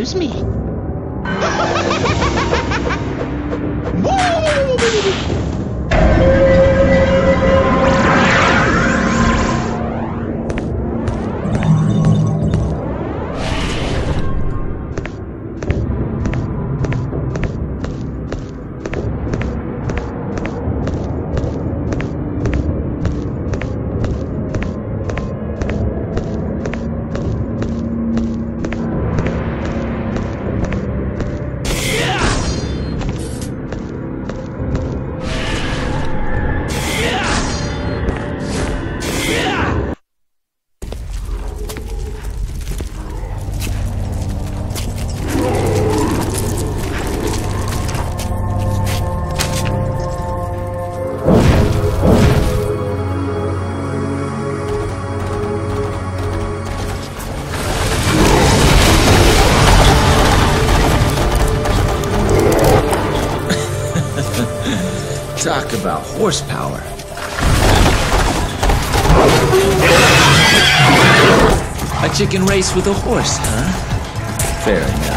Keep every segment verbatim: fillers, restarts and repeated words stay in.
Excuse me. Talk about horsepower. A chicken race with a horse, huh? Fair enough.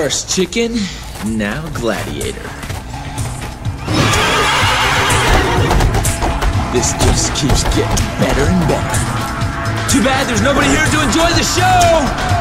First chicken, now gladiator. This just keeps getting better and better. Too bad there's nobody here to enjoy the show!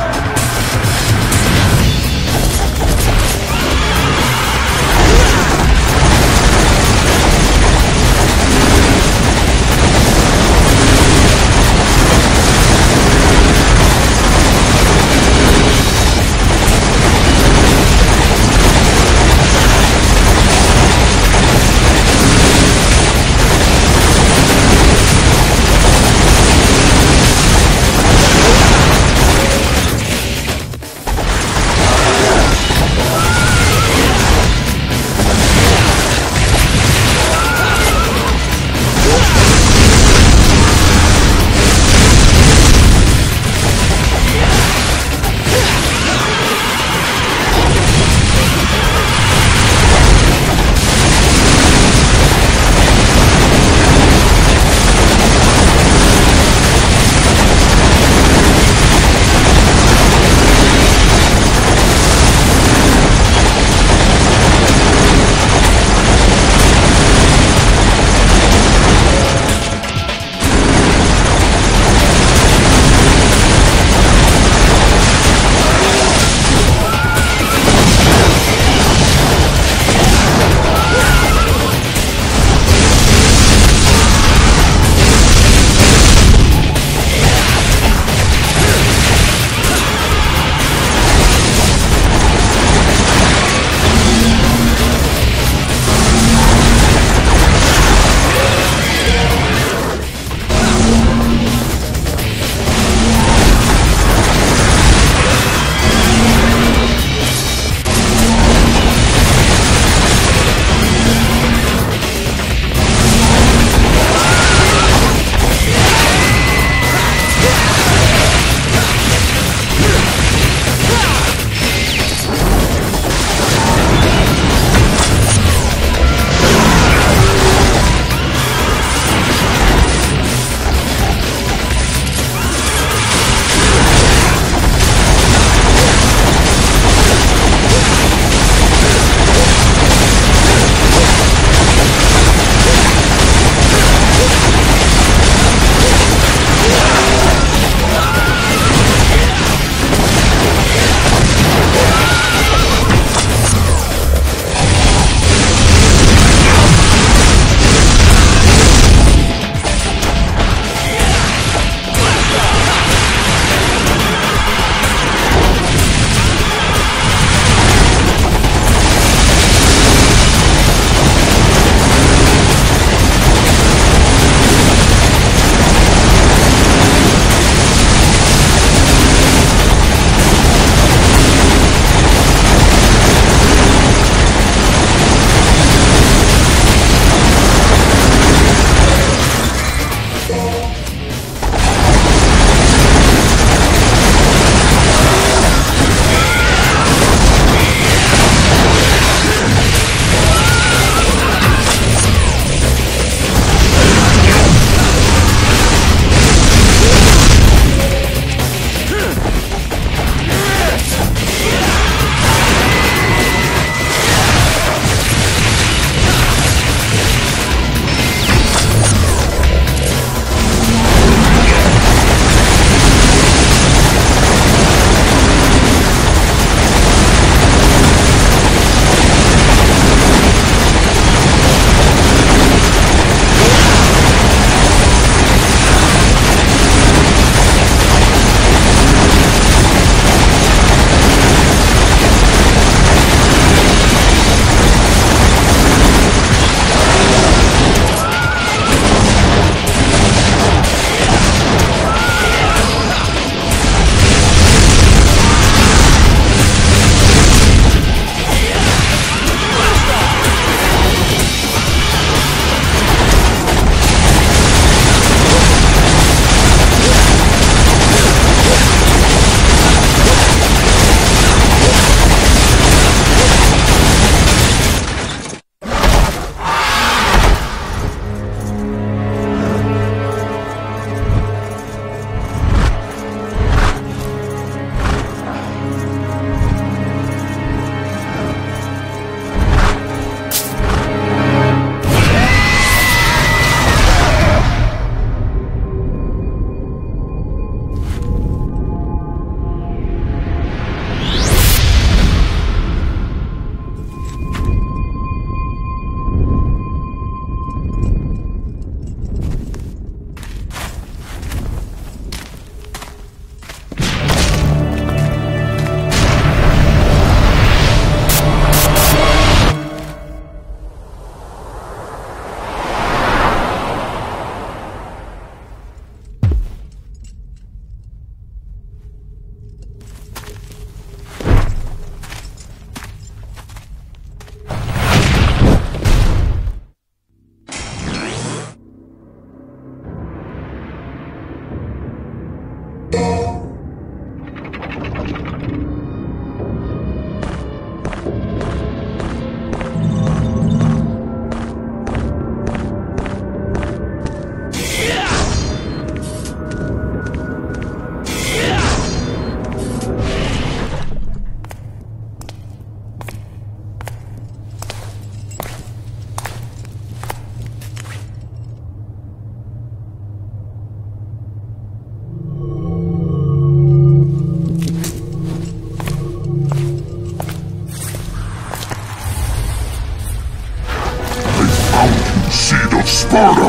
Sparta! I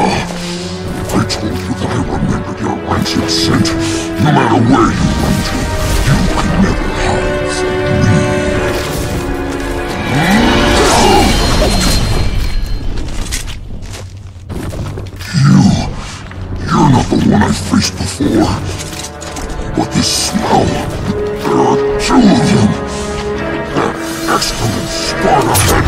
told you that I remembered your rancid scent. No matter where you run to, you can never hide from me. You... you're not the one I faced before. But this smell... there are two of them! That excellent Sparta!